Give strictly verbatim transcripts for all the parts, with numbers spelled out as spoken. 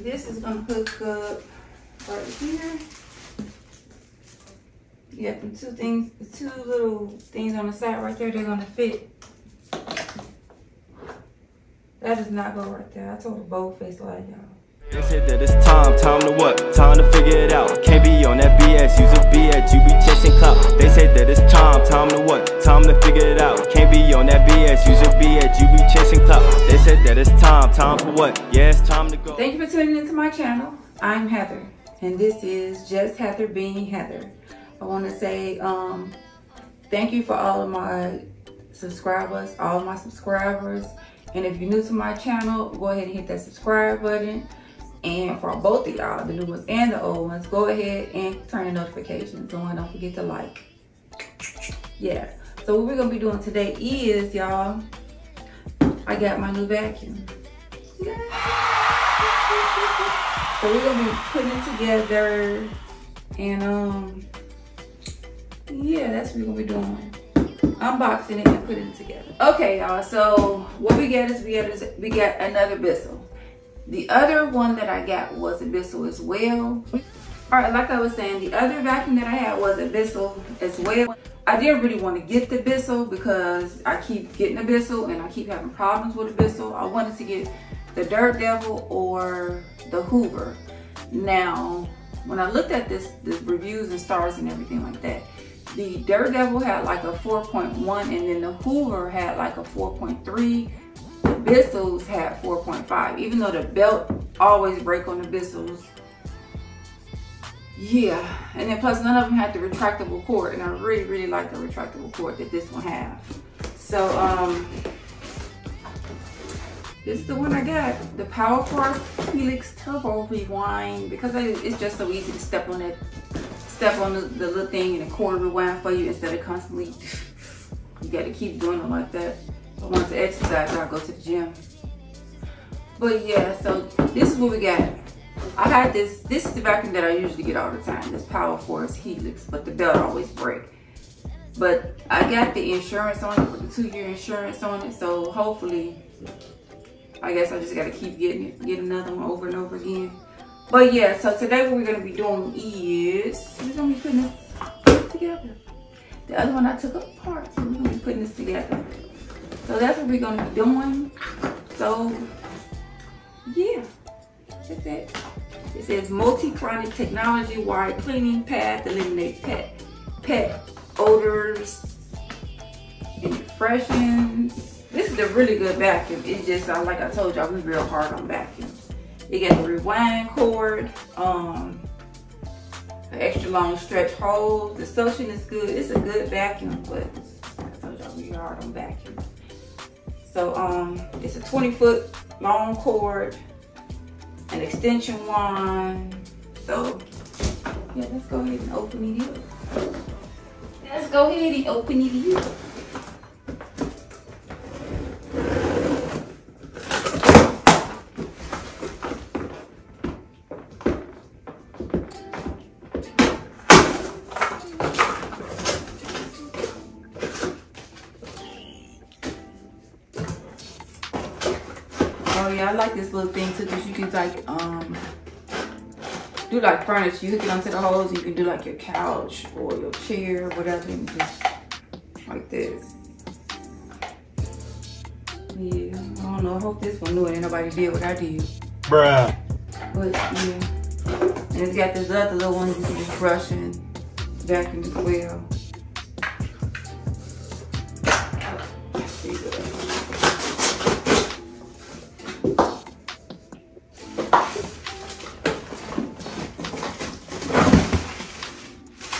This is going to hook up right here. Yep, and two things, two little things on the side right there, they're going to fit. That does not go right there. I told a bold face lie, y'all. They said that it's time, time to what? Time to figure it out. Can't be on that B S, use a B S, you be chasing clout. They said that it's time, time to what? Time to figure it out. Can't be on that B S, use a B S, you be chasing clout. They said that it's time, time for what? Yeah, it's time to go. Thank you for tuning into my channel. I'm Heather, and this is Just Heather being Heather. I want to say um, thank you for all of my subscribers, all of my subscribers. And if you're new to my channel, go ahead and hit that subscribe button. And for both of y'all, the new ones and the old ones, go ahead and turn the notifications on. Don't forget to like. Yeah. So what we're going to be doing today is, y'all, I got my new vacuum. Yay. So we're going to be putting it together. And, um, yeah, that's what we're going to be doing. Unboxing it and putting it together. Okay, y'all. So what we got is we got, is we got another Bissell. The other one that I got was a Bissell as well. All right, like I was saying, the other vacuum that I had was a Bissell as well. I didn't really want to get the Bissell because I keep getting a Bissell and I keep having problems with the Bissell. I wanted to get the Dirt Devil or the Hoover. Now, when I looked at this, the reviews and stars and everything like that, the Dirt Devil had like a four point one and then the Hoover had like a four point three. The Bissells had four point five, even though the belt always break on the Bissells. Yeah, and then plus none of them had the retractable cord, and I really, really like the retractable cord that this one has. So, um, this is the one I got, the Power Force Helix Turbo Rewind, because it's just so easy to step on it, step on the, the little thing and the cord rewind for you instead of constantly, you gotta keep doing it like that. I want to exercise or I go to the gym. But yeah, so this is what we got. I got this, this is the vacuum that I usually get all the time, this Power Force Helix, but the belt always break. But I got the insurance on it, with the two year insurance on it, so hopefully, I guess I just gotta keep getting it, get another one over and over again. But yeah, so today what we're gonna be doing is, we're gonna be putting this together. The other one I took apart, so we're gonna be putting this together. So that's what we're going to be doing. So, yeah, that's it. It says multi-chronic technology, wide cleaning path, eliminates pet, pet odors, and it freshens. This is a really good vacuum. It's just, like I told y'all, we real hard on vacuums. It got the rewind cord, um, an extra long stretch hole. The suction is good. It's a good vacuum, but like I told y'all, we hard on vacuums. So um, it's a twenty foot long cord, an extension wand. So yeah, let's go ahead and open it up. Let's go ahead and open it up. I like this little thing too because you can like um do like furniture. You hook it onto the holes, you can do like your couch or your chair or whatever, and just like this. Yeah, I don't know. I hope this one knew it. Ain't nobody did what I did. Bruh. But yeah. And it's got this other little one you can just brush and vacuum as well.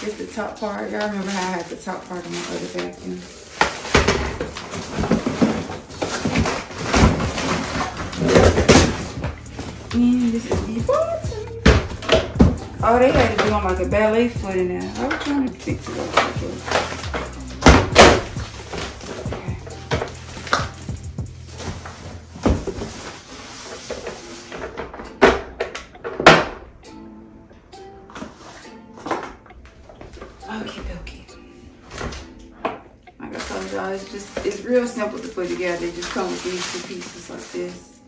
It's the top part. Y'all remember how I had the top part of my other vacuum. And this is the bottom. Oh, they had to do on like a ballet foot in there. I was trying to fix it up like it's just, it's real simple to put together. It just comes with these two pieces like this.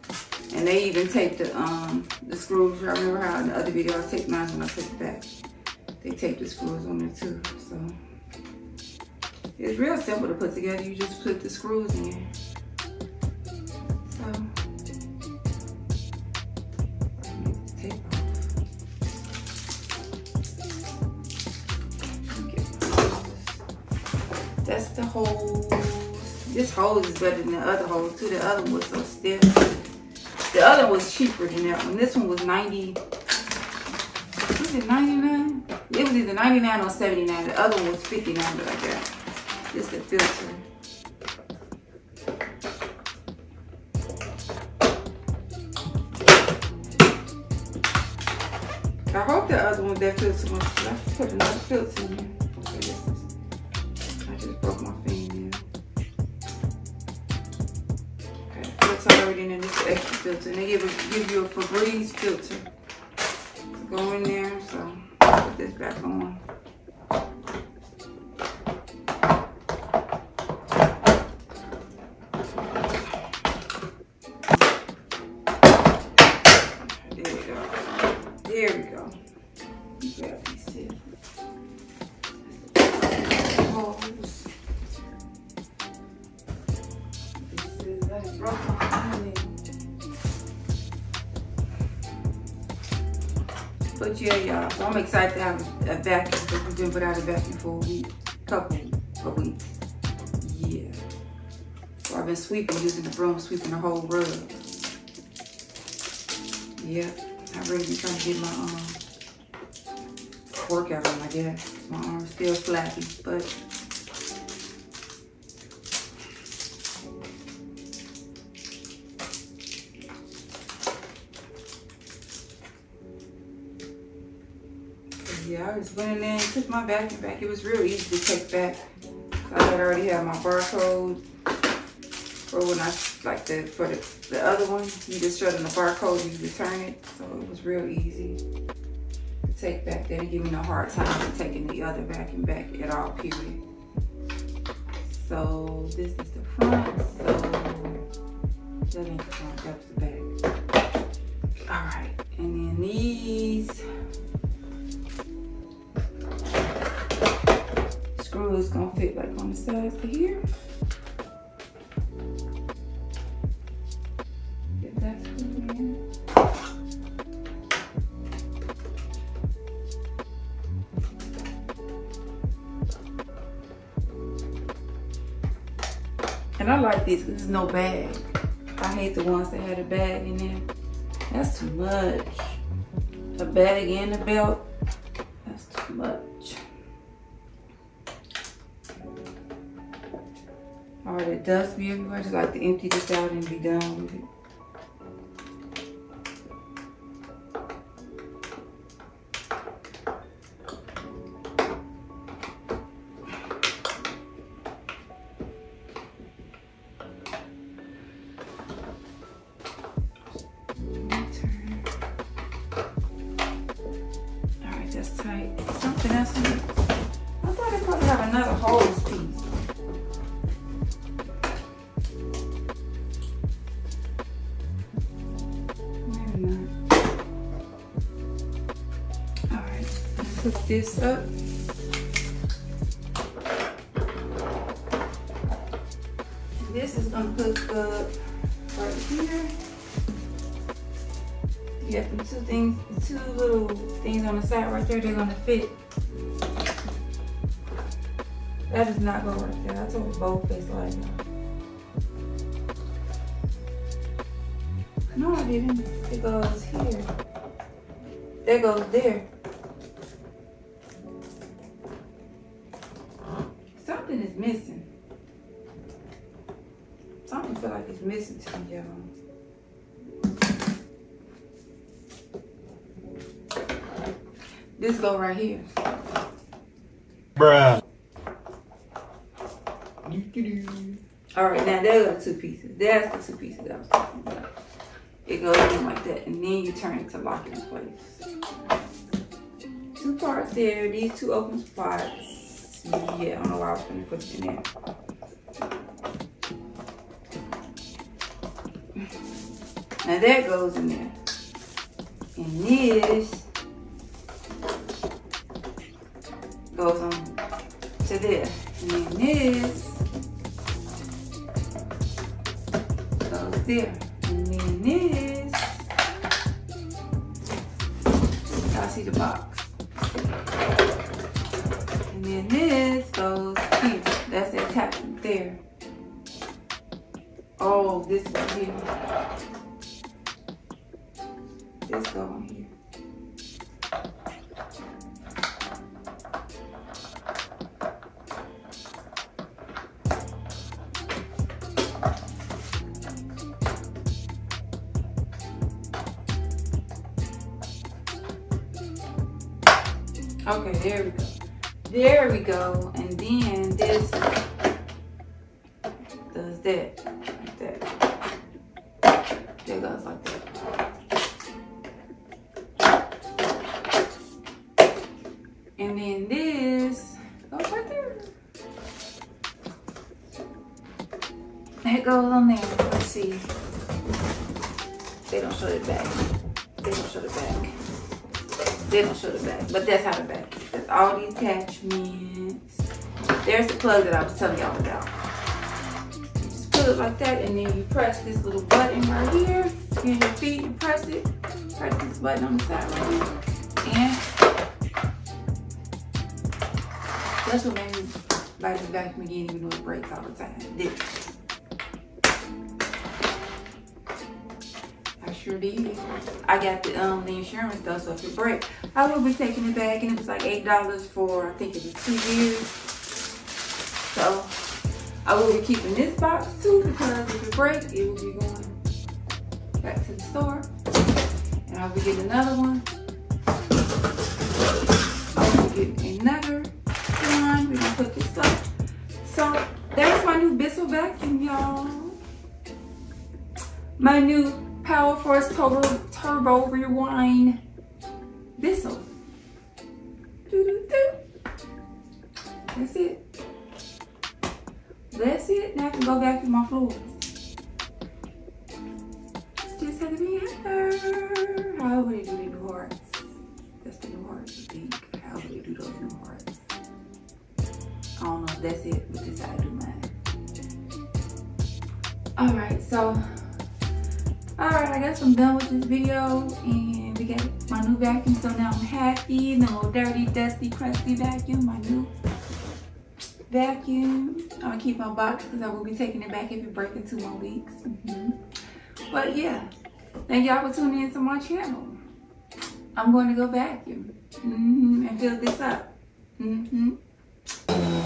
And And they even take the um the screws. Y'all remember how in the other video I taped mine when I took it back? They tape the screws on there too. So it's real simple to put together. You just put the screws in. So tape off. That's the hose. This hose is better than the other hose too. The other one was so stiff. The other was cheaper than that one. This one was ninety. Was it ninety-nine? It was either ninety-nine or seventy-nine. The other one was fifty-nine, but I got just a filter. I hope the other one that filter was. I put another filter in here. Okay, this is, I just broke my finger. Okay, filter already in there. This is extra filter, and they give, a, give you a Febreze filter to go in there. So put this back on. There we go. Grab these holes. This is I broke my But yeah, y'all. So I'm excited to have a vacuum because we've been without a vacuum for a week, couple a week. Yeah. So I've been sweeping, using the broom, sweeping the whole rug. Yeah. I really been trying to get my um, workout on, I guess. My arm's still flappy, but yeah, I just went in there and took my vacuum back. It was real easy to take back. I had already had my barcode for when I like the for the, the other one, you just shut in the barcode and you return it. So it was real easy to take back. They didn't give me no hard time for taking the other vacuum back at all, period. So this is the front, so that ain't the front, that was the back. Alright, and then these screws gonna fit like on the sides to here. And I like these because there's no bag. I hate the ones that had a bag in there. That's too much. A bag and a belt, that's too much. All the dust be everywhere. I just like to empty this out and be done with it. Something else in it. I thought it probably have another hose piece. Maybe not. Alright, hook this up. And this is gonna hook up right here. Yeah, the two things, the two little things on the side right there, they're gonna fit. That does not go right there. I told a bold face like that. No, I didn't. It goes here. That goes there. Something is missing. Something feel like it's missing to me, y'all. This go right here. Bruh. Alright, now those are the two pieces. That's the two pieces I was talking about. It goes in like that, and then you turn it to lock it in place. Two parts there, these two open spots. Yeah, I don't know why I was going to put it in there. Now that goes in there. And this goes on to this. And then this goes there. And then this. Y'all see the box. And then this goes here. That's that tap there. Oh, this is here. This goes on here. Okay, there we go. There we go. And then this does that. Like that. That goes like that. And then this goes right there. That goes on there. Let's see. They don't show the back. They don't show the back. They don't show the back, but that's how the back is. That's all the attachments. There's the plug that I was telling y'all about. You just put it like that, and then you press this little button right here. You and your feet, you press it. Press this button on the side right here. And that's what made me like the vacuum again, even though it breaks all the time. This. Sure did. I got the um the insurance though, so if it breaks, I will be taking it back, and it was like eight dollars for I think it was two years. So I will be keeping this box too, because if it breaks, it will be going back to the store, and I'll be getting another one. I'll be getting another one. We're gonna put this up. So that's my new Bissell vacuum, y'all. My new Power Force Turbo, Turbo Rewind Bissell. That's it. That's it. Now I can go back to my floors. Just had to be her. How would they do the new hearts? That's the new hearts, I think. How would they do those new hearts? I don't know if that's it, but this is how I do mine. Alright, so. Alright, I guess I'm done with this video, and we got my new vacuum, so now I'm happy. No dirty, dusty, crusty vacuum, my new vacuum. I'm going to keep my box because I will be taking it back if it breaks in two more weeks. Mm-hmm. But yeah, thank y'all for tuning in to my channel. I'm going to go vacuum mm-hmm. and fill this up. Mm-hmm. Yeah.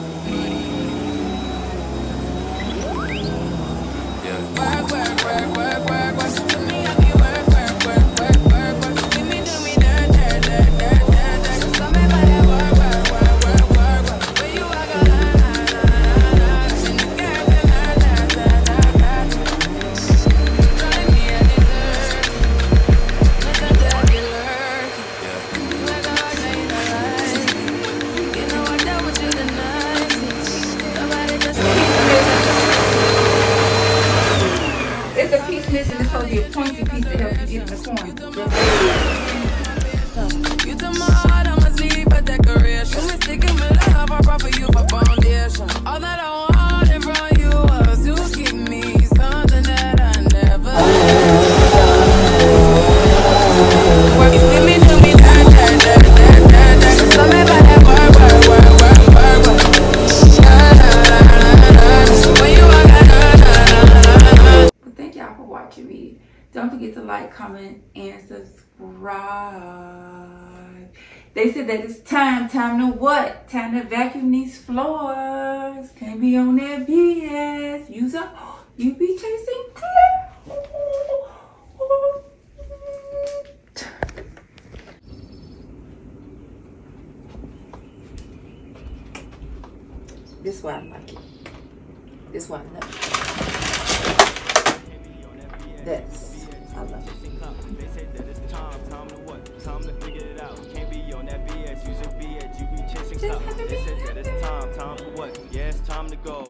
Don't forget to like, comment, and subscribe. They said that it's time. Time to what? Time to vacuum these floors. Can't be on that B S. Use up. You be chasing clips. This is why I like it. This is why I love it. That's. I love it. They say that it's time, time to what? Time to figure it out. Can't be on that B S, you should be at you be chasing cup. They said that it's time, time for what? Yes, time to go.